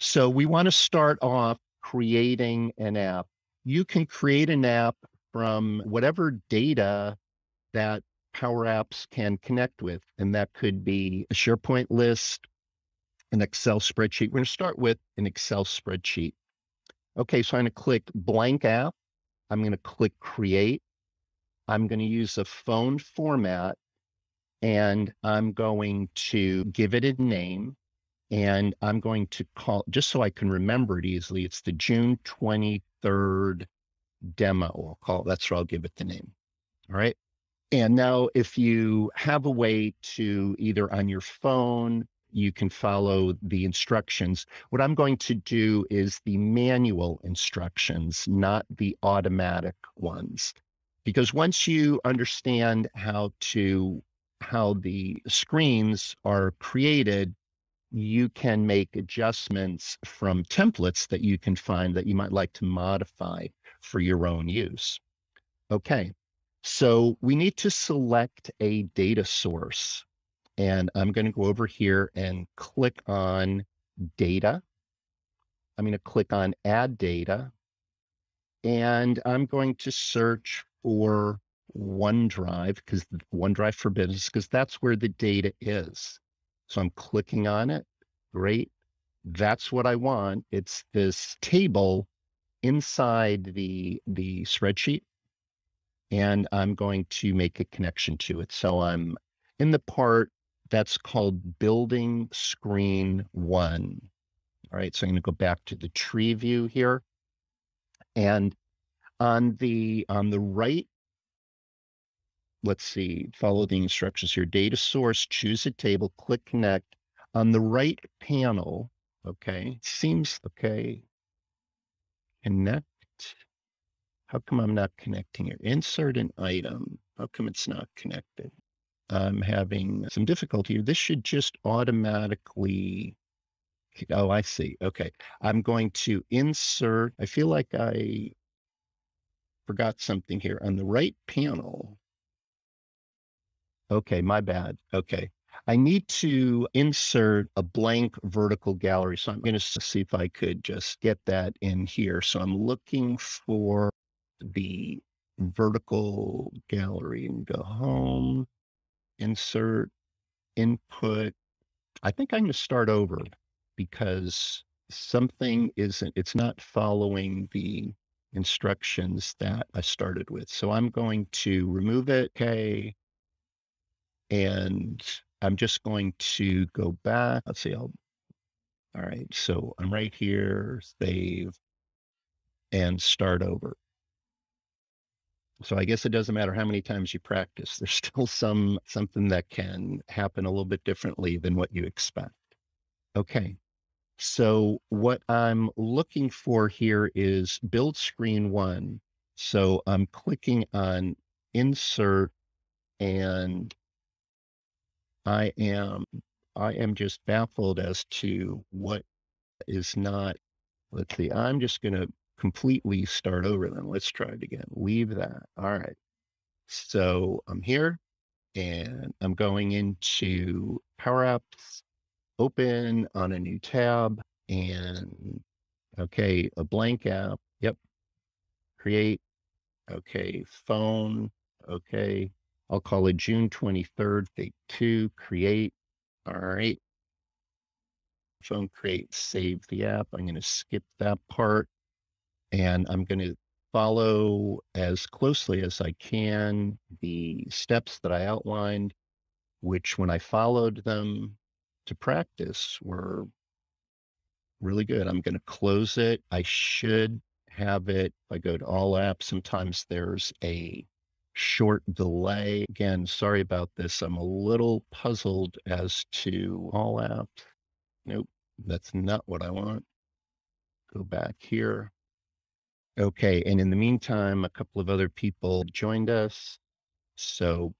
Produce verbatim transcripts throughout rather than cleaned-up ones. So we want to start off creating an app. You can create an app from whatever data that Power Apps can connect with. And that could be a SharePoint list, an Excel spreadsheet. We're going to start with an Excel spreadsheet. Okay, so I'm going to click blank app. I'm going to click create. I'm going to use a phone format, and I'm going to give it a name, and I'm going to call, just so I can remember it easily, it's the June twenty-third demo. I'll call it, that's where I'll give it the name. All right. And now if you have a way to either on your phone, you can follow the instructions. What I'm going to do is the manual instructions, not the automatic ones. Because once you understand how to, how the screens are created, you can make adjustments from templates that you can find that you might like to modify for your own use. Okay, so we need to select a data source. And I'm going to go over here and click on data. I'm going to click on add data. And I'm going to search for OneDrive, because OneDrive for Business, because that's where the data is. So I'm clicking on it. Great. That's what I want. It's this table inside the, the spreadsheet. And I'm going to make a connection to it. So I'm in the part that's called building screen one. All right, so I'm going to go back to the tree view here. And on the, on the right, let's see, follow the instructions here. Data source, choose a table, click connect. On the right panel, okay, seems okay. Connect. How come I'm not connecting here? Insert an item. How come it's not connected? I'm having some difficulty here. This should just automatically, oh, I see. Okay. I'm going to insert, I feel like I forgot something here on the right panel. Okay. My bad. Okay. I need to insert a blank vertical gallery. So I'm going to see if I could just get that in here. So I'm looking for the vertical gallery and go home. Insert, input. I think I'm going to start over because something isn't, it's not following the instructions that I started with. So I'm going to remove it. Okay. And I'm just going to go back. Let's see. I'll, all right. So I'm right here, save and start over. So I guess it doesn't matter how many times you practice, there's still some, something that can happen a little bit differently than what you expect. Okay. So what I'm looking for here is build screen one. So I'm clicking on insert and I am, I am just baffled as to what is not, let's see, I'm just going to completely start over then. Let's try it again. Leave that. All right. So I'm here and I'm going into Power Apps, open on a new tab and okay, a blank app. Yep. Create. Okay. Phone. Okay. I'll call it June twenty-third, day two, create. All right. Phone create, save the app. I'm going to skip that part. And I'm going to follow as closely as I can the steps that I outlined, which when I followed them to practice were really good. I'm going to close it. I should have it. If I go to all apps, sometimes there's a short delay. Again, sorry about this. I'm a little puzzled as to all apps. Nope, that's not what I want. Go back here. Okay. And in the meantime, a couple of other people joined us. So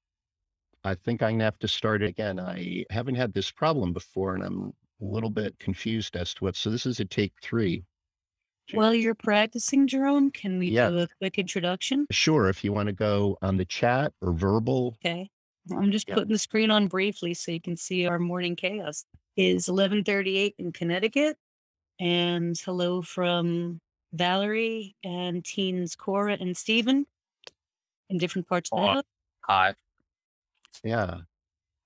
I think I'm going to have to start again. I haven't had this problem before and I'm a little bit confused as to what, so this is a take three. While you're practicing, Jerome, can we yeah. do a quick introduction? Sure. If you want to go on the chat or verbal. Okay. I'm just yeah. putting the screen on briefly so you can see our morning chaos. It is eleven thirty-eight in Connecticut. and hello from Valerie and teens Cora and Steven in different parts of the house. Hi. Yeah.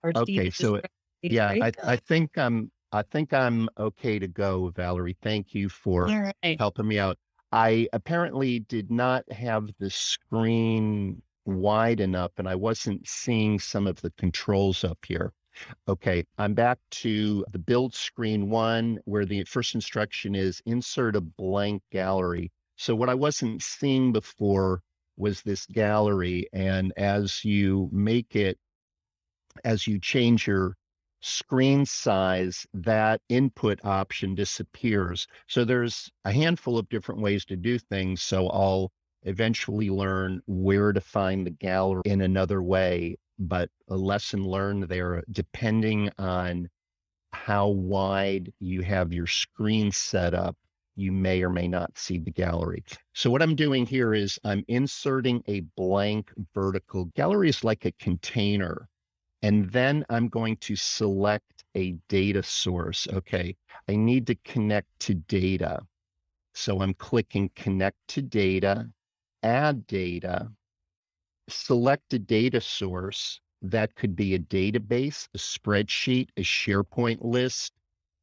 Our okay. So it, yeah, I, I think I'm, I think I'm okay to go, Valerie. Thank you for right. helping me out. I apparently did not have the screen wide enough and I wasn't seeing some of the controls up here. Okay. I'm back to the build screen one, where the first instruction is insert a blank gallery. So what I wasn't seeing before was this gallery. And as you make it, as you change your screen size, that input option disappears. So there's a handful of different ways to do things. So I'll eventually learn where to find the gallery in another way, but a lesson learned there, depending on how wide you have your screen set up, you may or may not see the gallery. So what I'm doing here is I'm inserting a blank vertical gallery, is like a container. And then I'm going to select a data source. Okay. I need to connect to data. So I'm clicking connect to data, add data, select a data source. That could be a database, a spreadsheet, a SharePoint list.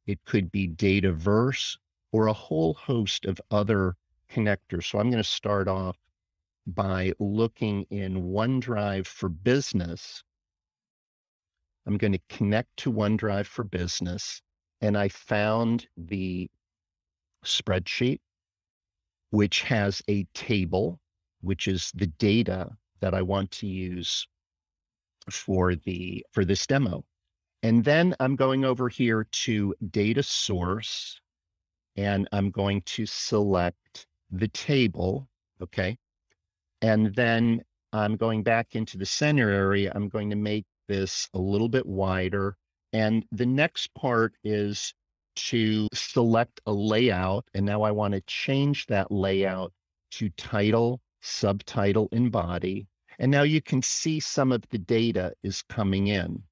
It could be Dataverse or a whole host of other connectors. So I'm going to start off by looking in OneDrive for Business. I'm going to connect to OneDrive for Business, and I found the spreadsheet, which has a table, which is the data that I want to use for the, for this demo. And then I'm going over here to data source, and I'm going to select the table. Okay. And then I'm going back into the center area. I'm going to make this a little bit wider. And the next part is to select a layout. And now I want to change that layout to title, subtitle, and body. And now you can see some of the data is coming in.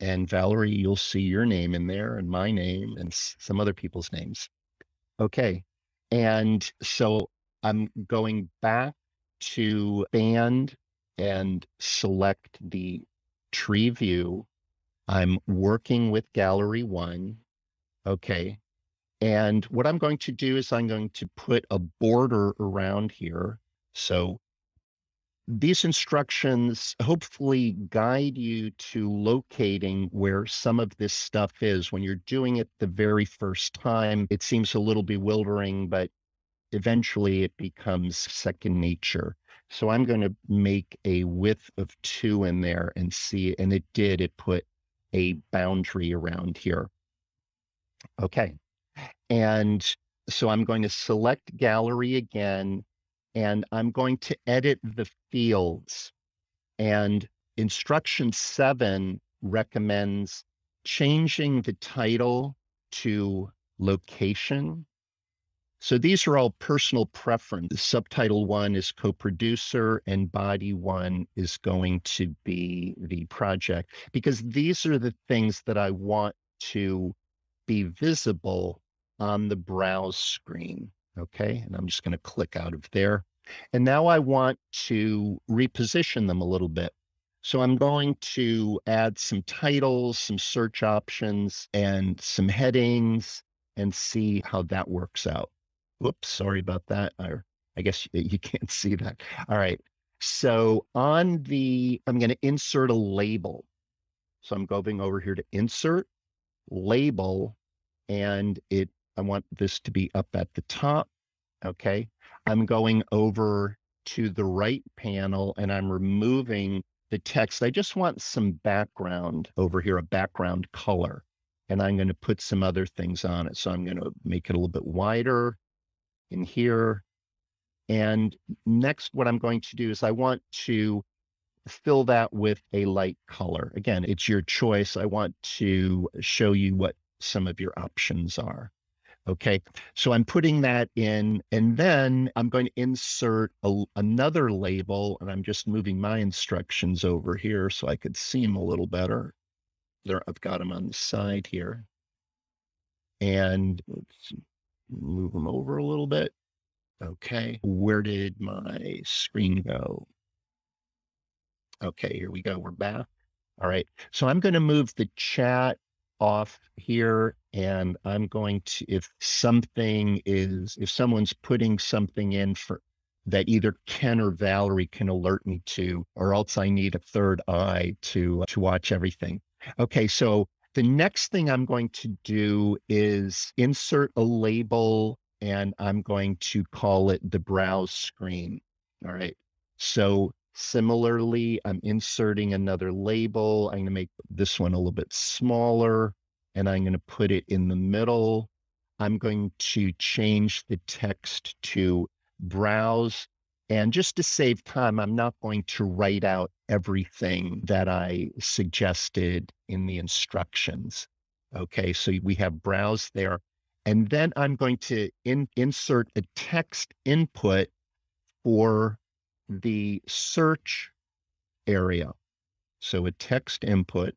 And Valerie, you'll see your name in there and my name and some other people's names. Okay. And so I'm going back to band and select the tree view. I'm working with gallery one. Okay. And what I'm going to do is I'm going to put a border around here. So these instructions hopefully guide you to locating where some of this stuff is. When you're doing it the very first time, it seems a little bewildering, but eventually it becomes second nature. So I'm going to make a width of two in there and see, and it did, it put a boundary around here. Okay. And so I'm going to select gallery again, and I'm going to edit the fields, and instruction seven recommends changing the title to location. So these are all personal preference. Subtitle one is co-producer and body one is going to be the project, because these are the things that I want to be visible on the browse screen. Okay. And I'm just going to click out of there. And now I want to reposition them a little bit. So I'm going to add some titles, some search options, and some headings and see how that works out. Whoops, sorry about that. I, I guess you, you can't see that. All right. So on the, I'm going to insert a label. So I'm going over here to insert label, and it, I want this to be up at the top. Okay. I'm going over to the right panel and I'm removing the text. I just want some background over here, a background color, and I'm going to put some other things on it. So I'm going to make it a little bit wider in here. And next, what I'm going to do is I want to fill that with a light color. Again, it's your choice. I want to show you what some of your options are. Okay. So I'm putting that in, and then I'm going to insert a, another label, and I'm just moving my instructions over here so I could see them a little better. There, I've got them on the side here, and let's see, move them over a little bit. Okay, where did my screen go? Okay, here we go. We're back. All right, so I'm going to move the chat off here, and I'm going to, if something is, if someone's putting something in for that either Ken or Valerie can alert me to, or else I need a third eye to, to watch everything. Okay, so the next thing I'm going to do is insert a label, and I'm going to call it the browse screen. All right, so similarly, I'm inserting another label. I'm going to make this one a little bit smaller, and I'm going to put it in the middle. I'm going to change the text to browse. And just to save time, I'm not going to write out everything that I suggested in the instructions. Okay, so we have browse there. And then I'm going to in, insert a text input for the search area. So a text input.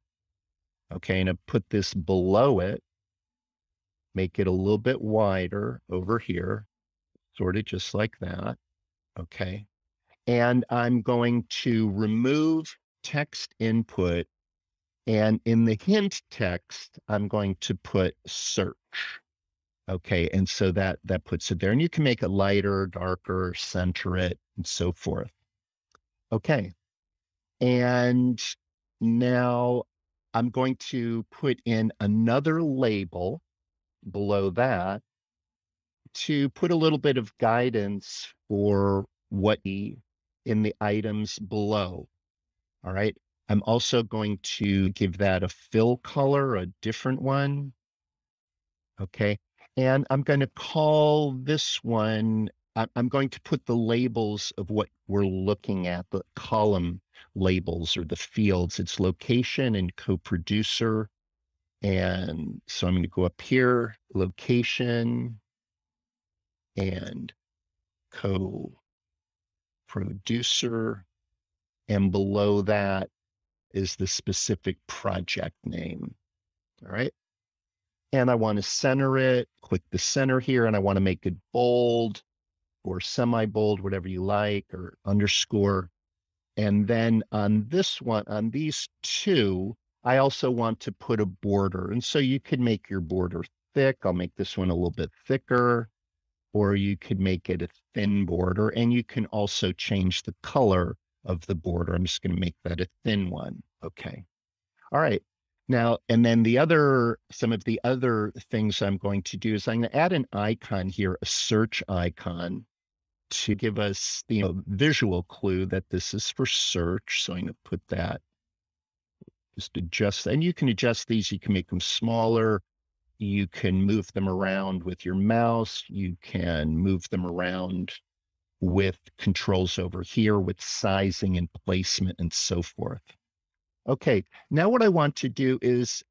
Okay, and I put this below it, make it a little bit wider over here, sort of just like that. Okay, and I'm going to remove text input, and in the hint text, I'm going to put search. Okay, and so that, that puts it there. And you can make it lighter, darker, center it, and so forth. Okay, and now I'm going to put in another label below that to put a little bit of guidance for what in the items below. All right, I'm also going to give that a fill color, a different one. Okay. And I'm going to call this one, I'm going to put the labels of what we're looking at, the column labels or the fields. It's location and co-producer. And so I'm going to go up here, location and co-producer. And below that is the specific project name. All right. And I want to center it, click the center here, and I want to make it bold or semi-bold, whatever you like, or underscore. And then on this one, on these two, I also want to put a border. And so you could make your border thick. I'll make this one a little bit thicker, or you could make it a thin border. And you can also change the color of the border. I'm just going to make that a thin one. Okay. All right. Now, and then the other, some of the other things I'm going to do is I'm going to add an icon here, a search icon, to give us the, you know, visual clue that this is for search. So I'm going to put that, just adjust, and you can adjust these. You can make them smaller. You can move them around with your mouse. You can move them around with controls over here with sizing and placement and so forth. Okay, now what I want to do is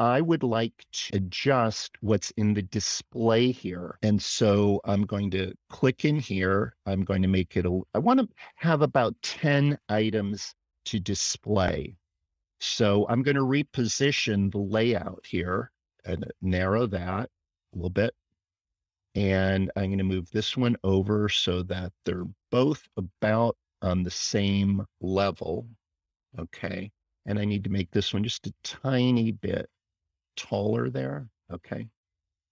I would like to adjust what's in the display here. And so I'm going to click in here. I'm going to make it, a, I want to have about ten items to display. So I'm going to reposition the layout here and narrow that a little bit. And I'm going to move this one over so that they're both about on the same level. Okay. And I need to make this one just a tiny bit taller there. Okay.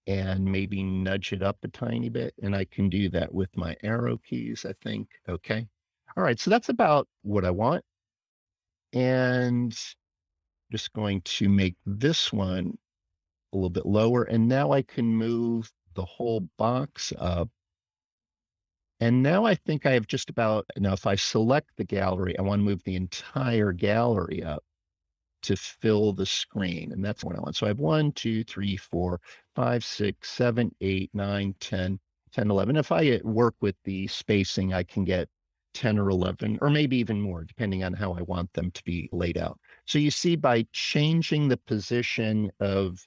And maybe nudge it up a tiny bit. And I can do that with my arrow keys, I think. Okay. All right. So that's about what I want. And just going to make this one a little bit lower. And now I can move the whole box up. And now I think I have just about, now if I select the gallery, I want to move the entire gallery up to fill the screen. And that's what I want. So I have one, two, three, four, five, six, seven, eight, nine, ten, ten, eleven. If I work with the spacing, I can get ten or eleven, or maybe even more, depending on how I want them to be laid out. So you see, by changing the position of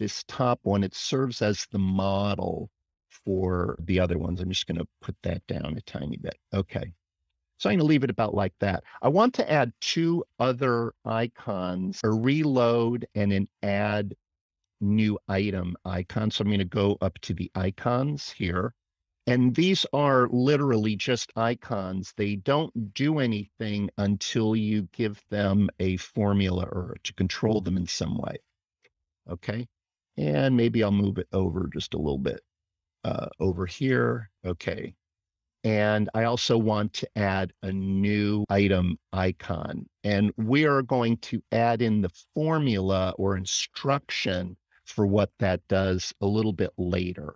this top one, it serves as the model for the other ones. I'm just going to put that down a tiny bit. Okay. So I'm going to leave it about like that. I want to add two other icons, a reload and an add new item icon. So I'm going to go up to the icons here. And these are literally just icons. They don't do anything until you give them a formula or to control them in some way. Okay. And maybe I'll move it over just a little bit uh, over here. Okay. And I also want to add a new item icon. And we are going to add in the formula or instruction for what that does a little bit later.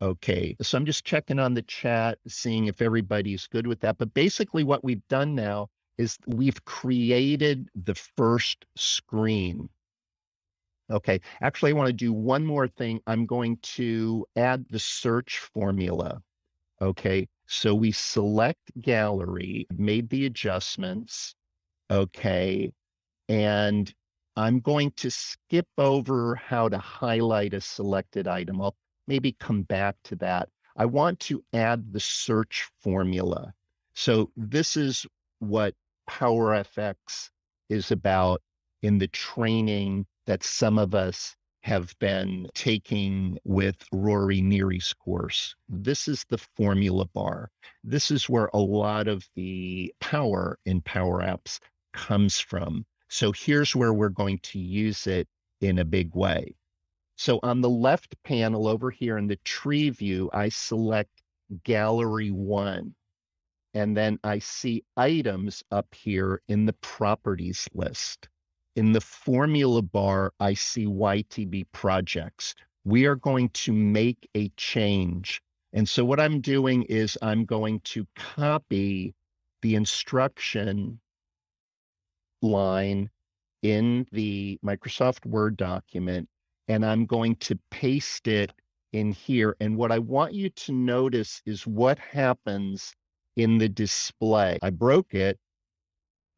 Okay, so I'm just checking on the chat, seeing if everybody's good with that. But basically what we've done now is we've created the first screen. Okay, actually, I want to do one more thing. I'm going to add the search formula. Okay, so we select gallery, made the adjustments. Okay, and I'm going to skip over how to highlight a selected item. I'll maybe come back to that. I want to add the search formula. So this is what Power F X is about in the training that some of us have been taking with Rory Neary's course. This is the formula bar. This is where a lot of the power in Power Apps comes from. So here's where we're going to use it in a big way. So on the left panel over here in the tree view, I select gallery one, and then I see items up here in the properties list. In the formula bar, I see Y T B projects. We are going to make a change. And so what I'm doing is I'm going to copy the instruction line in the Microsoft Word document, and I'm going to paste it in here. And what I want you to notice is what happens in the display. I broke it.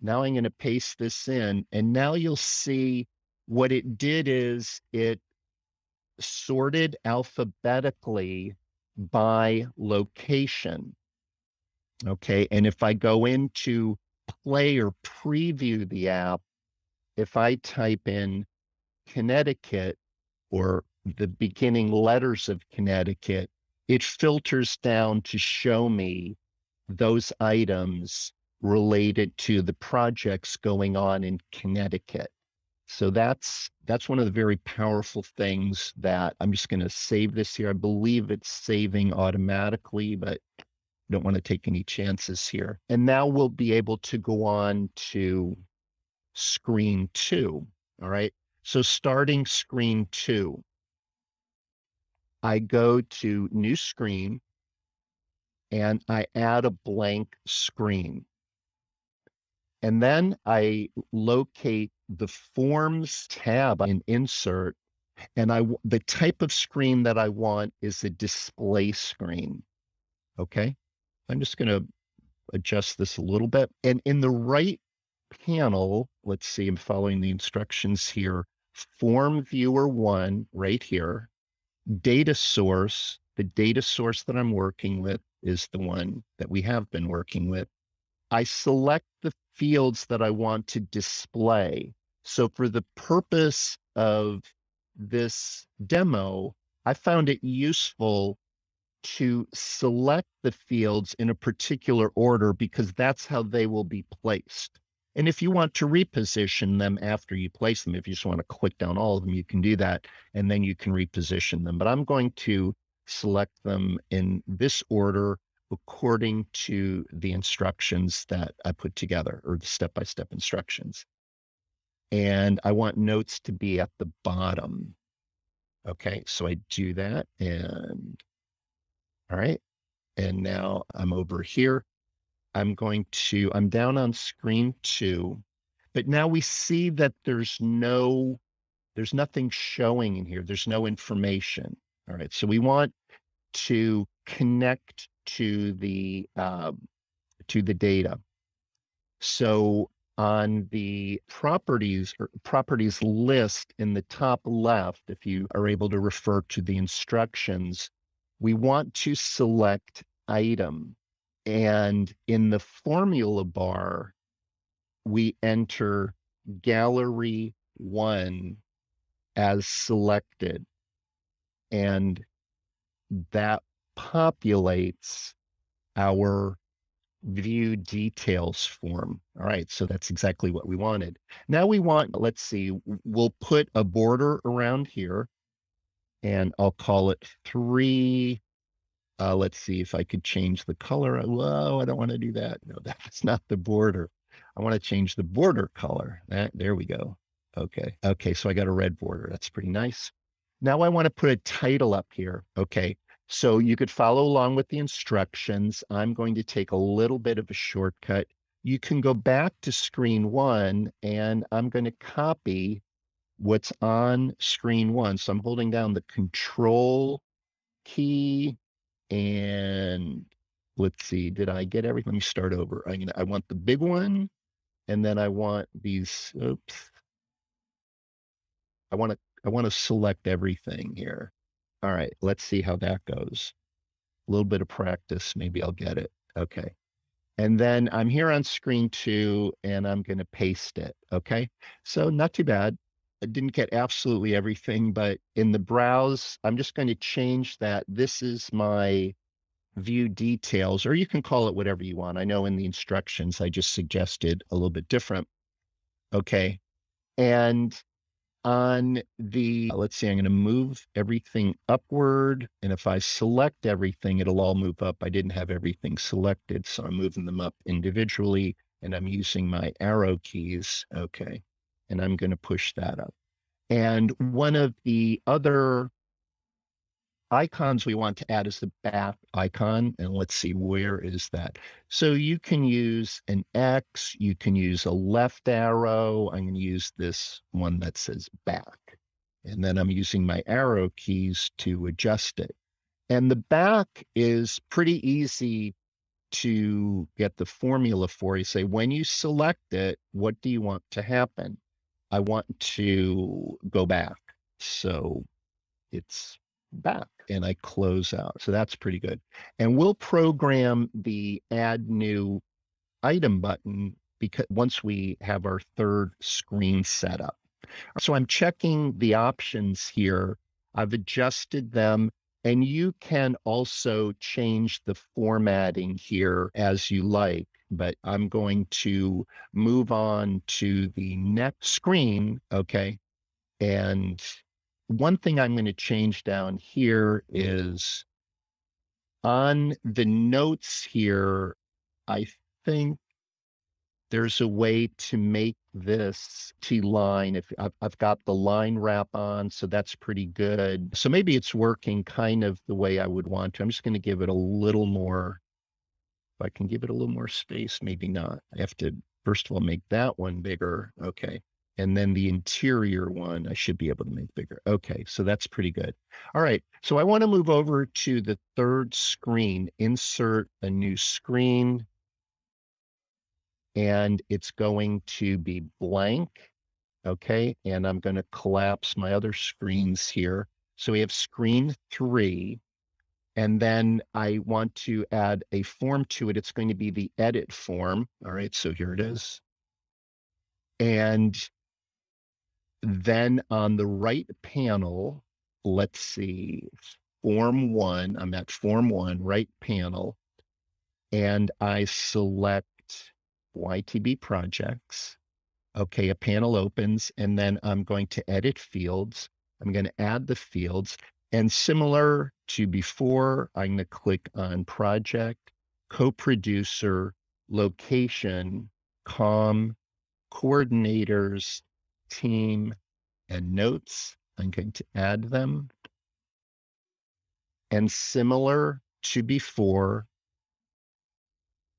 Now I'm going to paste this in. And now you'll see what it did is it sorted alphabetically by location. Okay. And if I go into play or preview the app, if I type in Connecticut, or the beginning letters of Connecticut, it filters down to show me those items related to the projects going on in Connecticut. So that's, that's one of the very powerful things that I'm just going to save this here. I believe it's saving automatically, but don't want to take any chances here. And now we'll be able to go on to screen two. All right. So starting screen two, I go to new screen and I add a blank screen. And then I locate the forms tab in insert, and I, the type of screen that I want is a display screen. Okay. I'm just going to adjust this a little bit. And in the right panel, let's see, I'm following the instructions here. Form viewer one right here, data source. The data source that I'm working with is the one that we have been working with. I select the fields that I want to display. So for the purpose of this demo, I found it useful to select the fields in a particular order because that's how they will be placed. And if you want to reposition them after you place them, if you just want to click down all of them, you can do that, and then you can reposition them. But I'm going to select them in this order according to the instructions that I put together, or the step-by-step instructions. And I want notes to be at the bottom. Okay, so I do that, and all right. And now I'm over here. I'm going to, I'm down on screen two, but now we see that there's no, there's nothing showing in here. There's no information. All right. So we want to connect to the, uh, to the data. So on the properties or properties list in the top left, if you are able to refer to the instructions, we want to select item. And in the formula bar, we enter gallery one as selected, and that populates our view details form. All right, so that's exactly what we wanted. Now we want, let's see, we'll put a border around here, and I'll call it three. Uh, let's see if I could change the color. Whoa, I don't want to do that. No, that's not the border. I want to change the border color. That, there we go. Okay. Okay, so I got a red border. That's pretty nice. Now I want to put a title up here. Okay, so you could follow along with the instructions. I'm going to take a little bit of a shortcut. You can go back to screen one, and I'm going to copy what's on screen one. So I'm holding down the control key. And let's see, did I get everything? Let me start over. I, I want the big one, and then I want these, oops. I want to, I want to select everything here. All right, let's see how that goes. A little bit of practice, maybe I'll get it. Okay. And then I'm here on screen two, and I'm going to paste it. Okay. So not too bad. I didn't get absolutely everything, but in the browse, I'm just going to change that. This is my view details, or you can call it whatever you want. I know in the instructions, I just suggested a little bit different. Okay. And on the, let's see, I'm going to move everything upward. And if I select everything, it'll all move up. I didn't have everything selected, so I'm moving them up individually, and I'm using my arrow keys. Okay. And I'm going to push that up. And one of the other icons we want to add is the back icon. And let's see, where is that? So you can use an X, you can use a left arrow. I'm going to use this one that says back. And then I'm using my arrow keys to adjust it. And the back is pretty easy to get the formula for. You say, when you select it, what do you want to happen? I want to go back. So it's back, and I close out. So that's pretty good. And we'll program the add new item button because once we have our third screen set up. So I'm checking the options here. I've adjusted them, and you can also change the formatting here as you like. But I'm going to move on to the next screen, okay? And one thing I'm going to change down here is on the notes here, I think there's a way to make this T-line. If I've, I've got the line wrap on, so that's pretty good. So maybe it's working kind of the way I would want to. I'm just going to give it a little more. I can give it a little more space, maybe not. I have to, first of all, make that one bigger. Okay. And then the interior one, I should be able to make bigger. Okay. So that's pretty good. All right. So I want to move over to the third screen, insert a new screen. And it's going to be blank. Okay. And I'm going to collapse my other screens here. So we have screen three. And then I want to add a form to it. It's going to be the edit form. All right, so here it is. And then on the right panel, let's see, form one, I'm at form one, right panel. And I select Y T B projects. Okay, a panel opens, and then I'm going to edit fields. I'm going to add the fields. And similar to before, I'm going to click on project, co-producer, location, com, coordinators, team, and notes. I'm going to add them. And similar to before,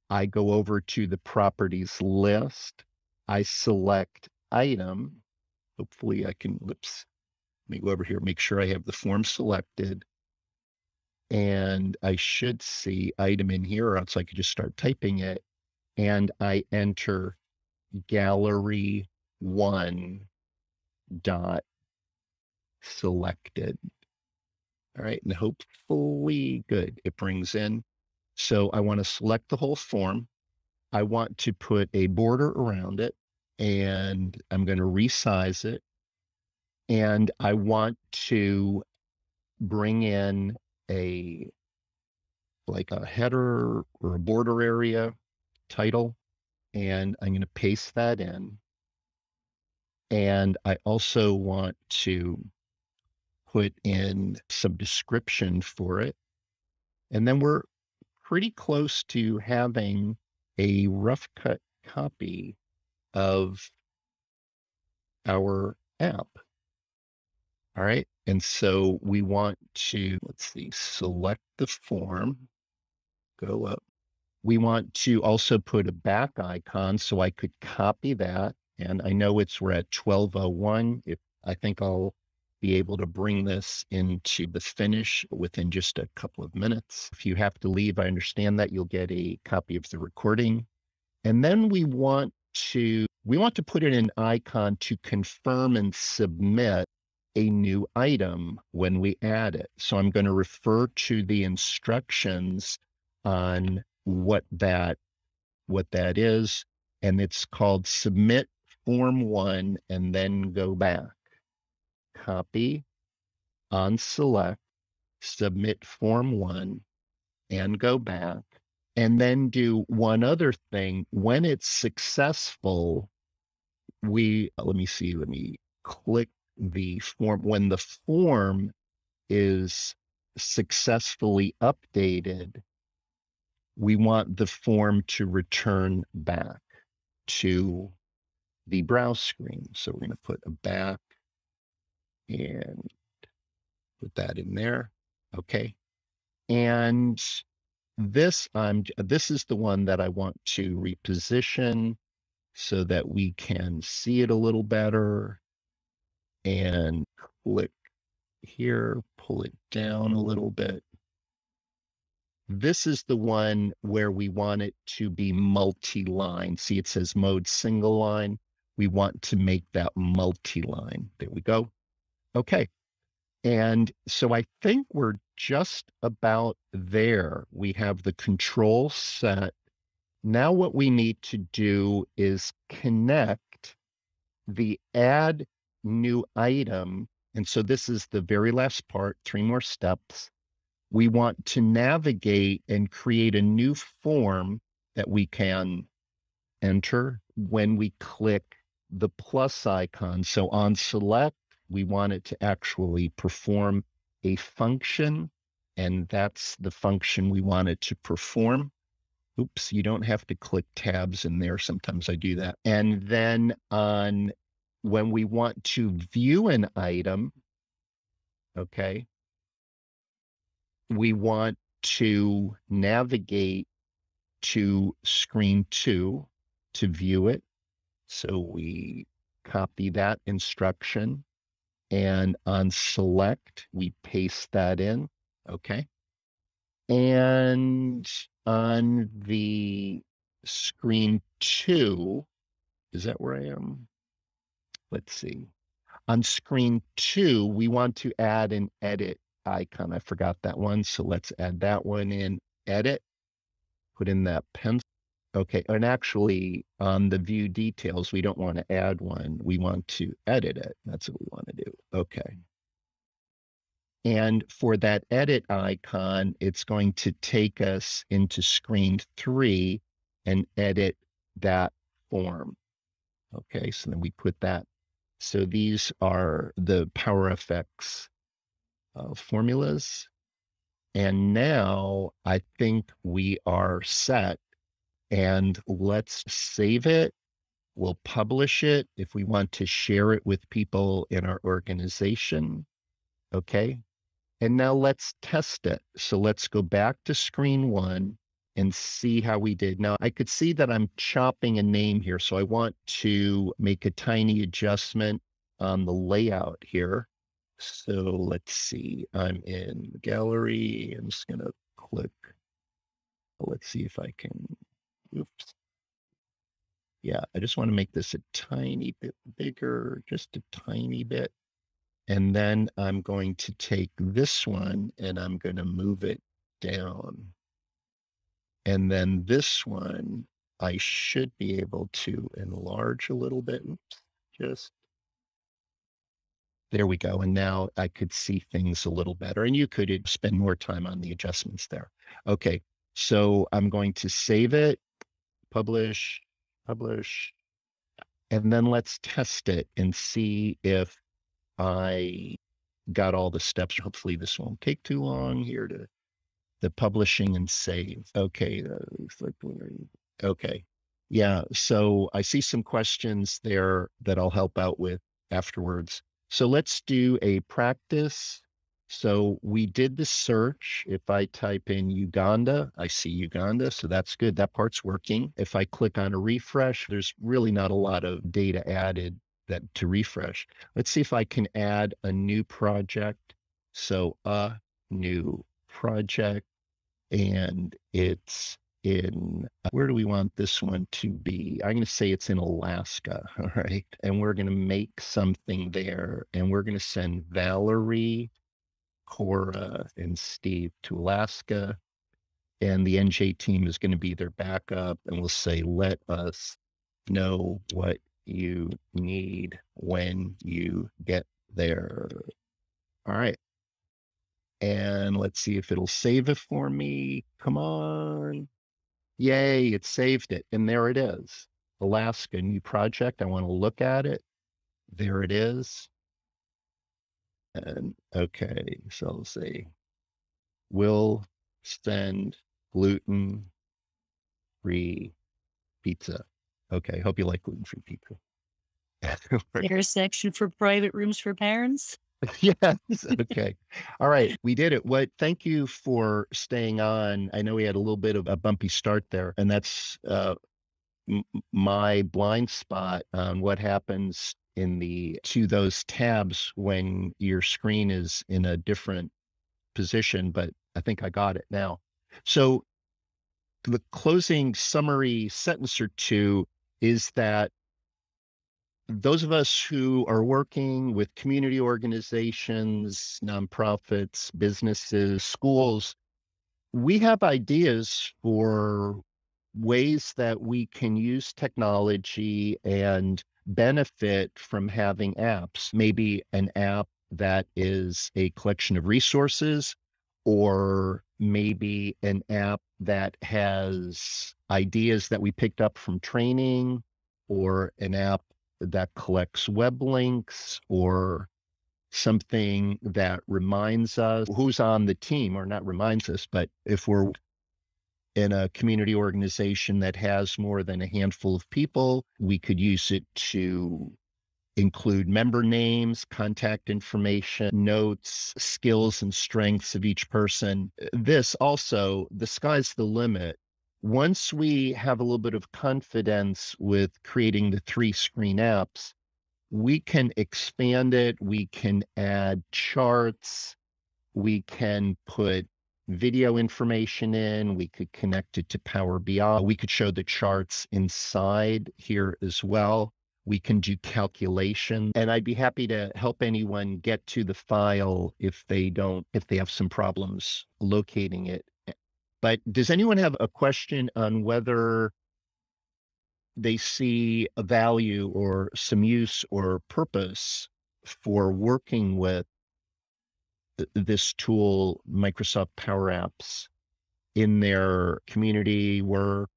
I go over to the properties list. I select item. Hopefully I can, whoops. Let me go over here, make sure I have the form selected. And I should see item in here, or else I could just start typing it. And I enter gallery one dot selected. All right, and hopefully good. It brings in. So I want to select the whole form. I want to put a border around it, and I'm going to resize it. and I want to bring in a, like a header or a border area title, and I'm going to paste that in. And I also want to put in some description for it. And then we're pretty close to having a rough cut copy of our app. All right. And so we want to, let's see, select the form, go up. We want to also put a back icon, so I could copy that. And I know it's, we're at twelve oh one. If, I think I'll be able to bring this into the finish within just a couple of minutes. If you have to leave, I understand that you'll get a copy of the recording. And then we want to, we want to put in an icon to confirm and submit a new item when we add it. So I'm going to refer to the instructions on what that, what that is. And it's called submit form one, and then go back. Copy, unselect, submit form one, and go back. And then do one other thing. When it's successful, we, let me see, let me click the form. When the form is successfully updated, we want the form to return back to the browse screen. So we're going to put a back and put that in there. Okay. And this, I'm, this is the one that I want to reposition so that we can see it a little better, and click here, pull it down a little bit. This is the one where we want it to be multi-line. See, it says mode single line. We want to make that multi-line. There we go. Okay. And so I think we're just about there. We have the control set. Now what we need to do is connect the add new item. And so this is the very last part, three more steps. We want to navigate and create a new form that we can enter when we click the plus icon. So on select, we want it to actually perform a function, and that's the function we want it to perform. Oops, you don't have to click tabs in there. Sometimes I do that. And then on when we want to view an item, okay, we want to navigate to screen two to view it. So we copy that instruction, and on select, we paste that in. Okay. And on the screen two, is that where I am? Let's see. On screen two, we want to add an edit icon. I forgot that one. So let's add that one in, edit, put in that pencil. Okay. And actually on the view details, we don't want to add one. We want to edit it. That's what we want to do. Okay. And for that edit icon, it's going to take us into screen three and edit that form. Okay. So then we put that. So these are the PowerFX Uh, formulas. And now I think we are set, and let's save it. We'll publish it if we want to share it with people in our organization. Okay. And now let's test it. So let's go back to screen one and see how we did. Now I could see that I'm chopping a name here. So I want to make a tiny adjustment on the layout here. So let's see, I'm in the gallery. I'm just going to click. Let's see if I can, oops. Yeah, I just want to make this a tiny bit bigger, just a tiny bit. And then I'm going to take this one and I'm going to move it down. And then this one, I should be able to enlarge a little bit. Oops, just There we go. And now I could see things a little better, and you could spend more time on the adjustments there. Okay. So I'm going to save it, publish, publish, and then let's test it and see if I got all the steps. Hopefully this won't take too long here to the publishing and save. Okay. Okay. Yeah. So I see some questions there that I'll help out with afterwards. So let's do a practice. So we did the search. If I type in Uganda, I see Uganda. So that's good. That part's working. If I click on a refresh, there's really not a lot of data added that to refresh. Let's see if I can add a new project. So a new project, and it's in, where do we want this one to be? I'm going to say it's in Alaska. All right. And we're going to make something there, and we're going to send Valerie, Cora, and Steve to Alaska. And the N J team is going to be their backup, and we'll say, let us know what you need when you get there. All right. And let's see if it'll save it for me. Come on. Yay, it saved it. And there it is. Alaska, new project. I want to look at it. There it is. And okay, so I'll see. We'll send gluten-free pizza. Okay, hope you like gluten-free pizza. There's a section for private rooms for parents. Yes. Okay. All right. We did it. What, thank you for staying on. I know we had a little bit of a bumpy start there, and that's uh, m my blind spot on what happens in the, to those tabs when your screen is in a different position, but I think I got it now. So the closing summary sentence or two is that those of us who are working with community organizations, nonprofits, businesses, schools, we have ideas for ways that we can use technology and benefit from having apps. Maybe an app that is a collection of resources, or maybe an app that has ideas that we picked up from training, or an app that collects web links, or something that reminds us who's on the team, or not reminds us, but if we're in a community organization that has more than a handful of people, we could use it to include member names, contact information, notes, skills and strengths of each person. This also, the sky's the limit. Once we have a little bit of confidence with creating the three screen apps, we can expand it. We can add charts. We can put video information in. We could connect it to Power B I. We could show the charts inside here as well. We can do calculation, and I'd be happy to help anyone get to the file if they don't, if they have some problems locating it. But does anyone have a question on whether they see a value or some use or purpose for working with this tool, Microsoft Power Apps, in their community, work,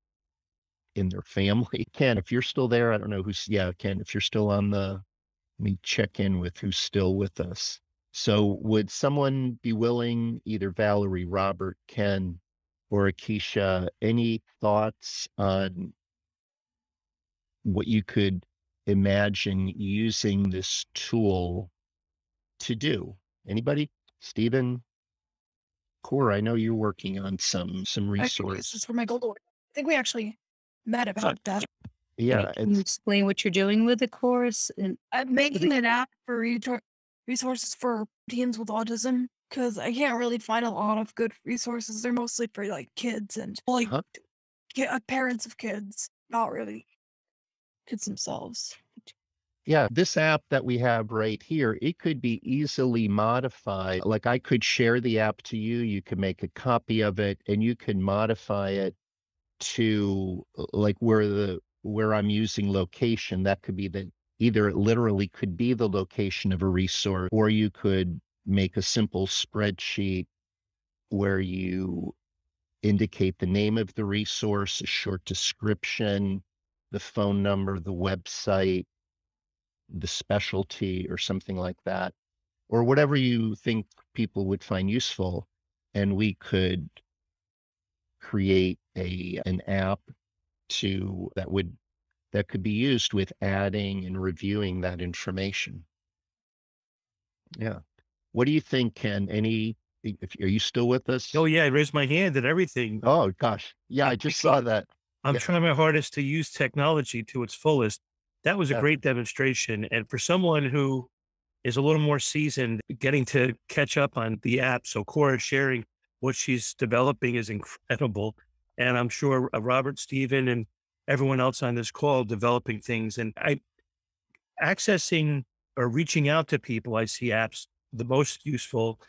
in their family? Ken, if you're still there, I don't know who's, yeah, Ken, if you're still on the, let me check in with who's still with us. So would someone be willing, either Valerie, Robert, Ken, or Akeisha, any thoughts on what you could imagine using this tool to do? Anybody? Stephen? Cora, I know you're working on some some resources. This is for my gold order. I think we actually met about that. Yeah. Can you explain what you're doing with the course? And I'm making an app for resources for teens with autism, because I can't really find a lot of good resources. They're mostly for like kids and like huh? ki parents of kids, not really kids themselves. Yeah, this app that we have right here, it could be easily modified. Like I could share the app to you, you can make a copy of it, and you can modify it to like where the where I'm using location. That could be the either it literally could be the location of a resource, or you could make a simple spreadsheet where you indicate the name of the resource, a short description, the phone number, the website, the specialty, or something like that, or whatever you think people would find useful. And we could create a, an app to that would, that could be used with adding and reviewing that information. Yeah. What do you think, Ken? Any, if, are you still with us? Oh yeah. I raised my hand and everything. Oh gosh. Yeah. I just saw that. I'm yeah. trying my hardest to use technology to its fullest. That was a yeah. great demonstration. And for someone who is a little more seasoned, getting to catch up on the app. So Cora sharing what she's developing is incredible. And I'm sure Robert, Stephen, and everyone else on this call developing things, and I accessing or reaching out to people. I see apps the most useful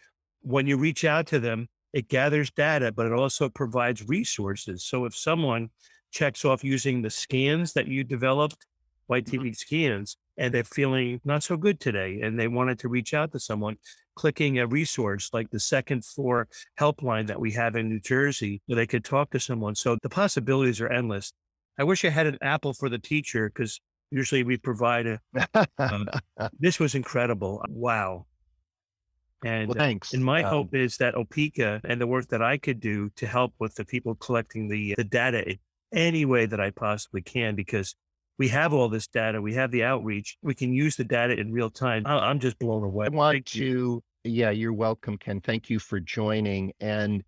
when you reach out to them. It gathers data, but it also provides resources. So if someone checks off using the scans that you developed, Y T B scans, and they're feeling not so good today, and they wanted to reach out to someone, clicking a resource like the second floor helpline that we have in New Jersey, where they could talk to someone. So the possibilities are endless. I wish I had an apple for the teacher, because usually we provide a, um, this was incredible. Wow. And, well, thanks. Uh, and my um, hope is that Opeka and the work that I could do to help with the people collecting the, the data in any way that I possibly can, because we have all this data, we have the outreach, we can use the data in real time. I, I'm just blown away. I want to, yeah, you're welcome, Ken. Thank you for joining. And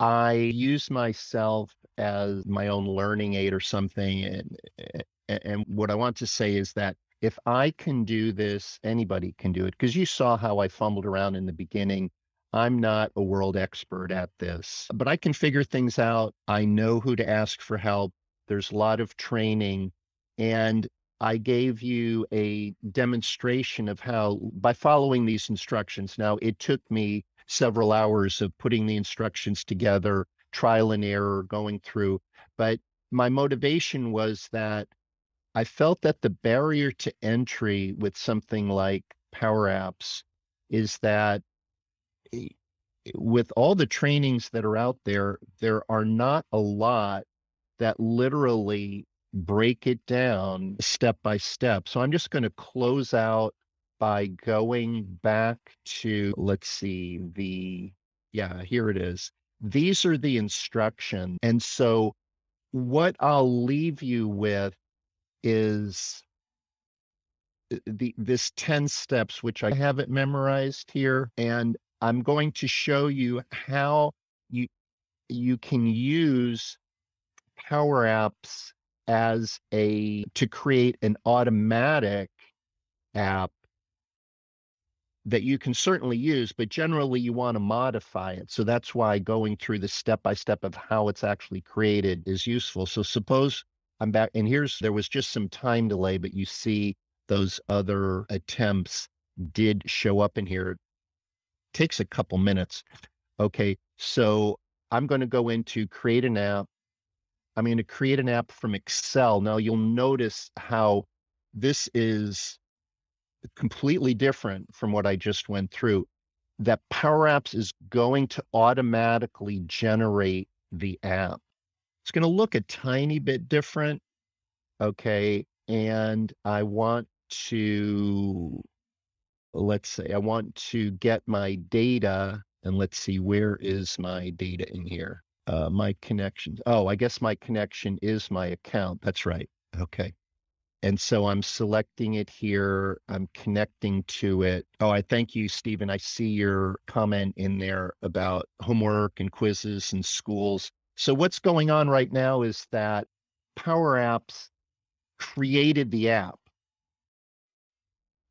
I use myself as my own learning aid or something. And, and what I want to say is that if I can do this, anybody can do it. Because you saw how I fumbled around in the beginning. I'm not a world expert at this, but I can figure things out. I know who to ask for help. There's a lot of training. And I gave you a demonstration of how, by following these instructions. Now, it took me several hours of putting the instructions together, trial and error, going through. But my motivation was that I felt that the barrier to entry with something like Power Apps is that with all the trainings that are out there, there are not a lot that literally break it down step by step. So I'm just going to close out by going back to, let's see, the, yeah, here it is. These are the instructions. And so what I'll leave you with is the this ten steps, which I have it memorized here, and I'm going to show you how you you can use Power Apps as a to create an automatic app that you can certainly use, but generally you want to modify it. So that's why going through the step by step of how it's actually created is useful. So suppose I'm back, and here's, there was just some time delay, but you see those other attempts did show up in here. It takes a couple minutes. Okay, so I'm going to go into create an app. I'm going to create an app from Excel. Now you'll notice how this is completely different from what I just went through. That Power Apps is going to automatically generate the app. It's going to look a tiny bit different. Okay. And I want to, let's say, I want to get my data, and let's see, where is my data in here? Uh, my connections. Oh, I guess my connection is my account. That's right. Okay. And so I'm selecting it here. I'm connecting to it. Oh, I thank you, Stephen. I see your comment in there about homework and quizzes and schools. So what's going on right now is that Power Apps created the app.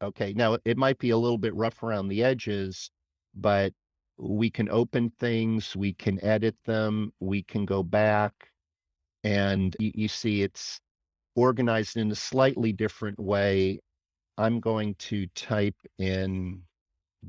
Okay, now it might be a little bit rough around the edges, but we can open things, we can edit them, we can go back, and you, you see it's organized in a slightly different way. I'm going to type in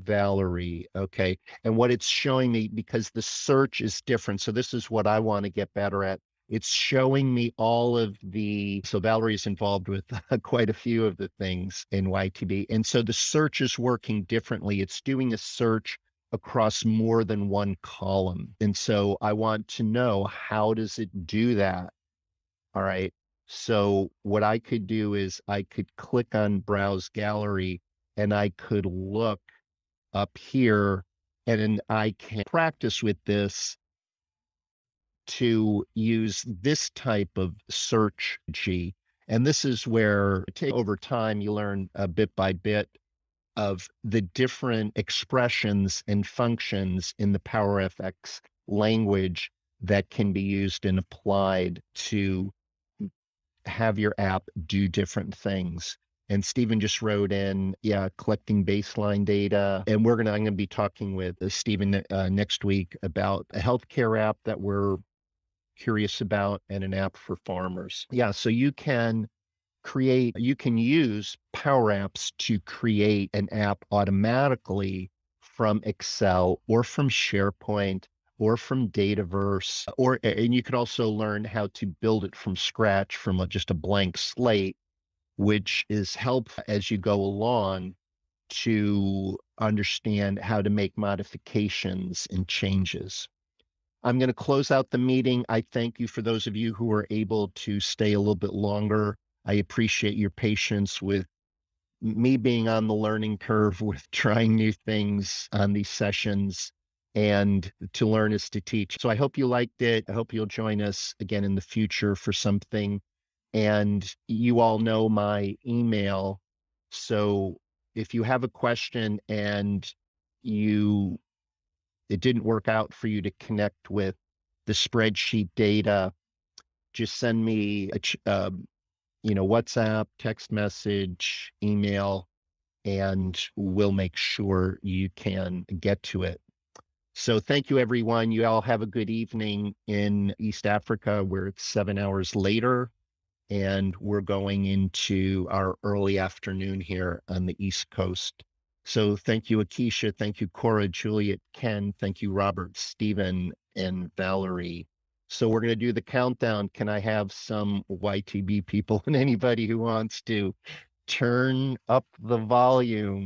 Valerie. Okay. And what it's showing me, because the search is different. So this is what I want to get better at. It's showing me all of the, so Valerie's involved with quite a few of the things in Y T B. And so the search is working differently. It's doing a search across more than one column. And so I want to know, how does it do that? All right. So what I could do is I could click on Browse Gallery and I could look up here, and then I can practice with this to use this type of search G. And this is where over time you learn a bit by bit of the different expressions and functions in the PowerFX language that can be used and applied to have your app do different things. And Stephen just wrote in, yeah, collecting baseline data. And we're going to, I'm going to be talking with Stephen uh, next week about a healthcare app that we're curious about and an app for farmers. Yeah. So you can create, you can use Power Apps to create an app automatically from Excel or from SharePoint or from Dataverse, or, and you can also learn how to build it from scratch from a, just a blank slate, which is helpful as you go along to understand how to make modifications and changes. I'm going to close out the meeting. I thank you for those of you who were able to stay a little bit longer. I appreciate your patience with me being on the learning curve with trying new things on these sessions, and to learn is to teach. So I hope you liked it. I hope you'll join us again in the future for something. And you all know my email. So if you have a question and you, it didn't work out for you to connect with the spreadsheet data, just send me a, uh, you know, WhatsApp, text message, email, and we'll make sure you can get to it. So thank you, everyone. You all have a good evening in East Africa, where it's seven hours later, and we're going into our early afternoon here on the East Coast. So thank you, Akeisha. Thank you, Cora, Juliet, Ken. Thank you, Robert, Stephen, and Valerie. So we're going to do the countdown. Can I have some Y T B people and anybody who wants to turn up the volume?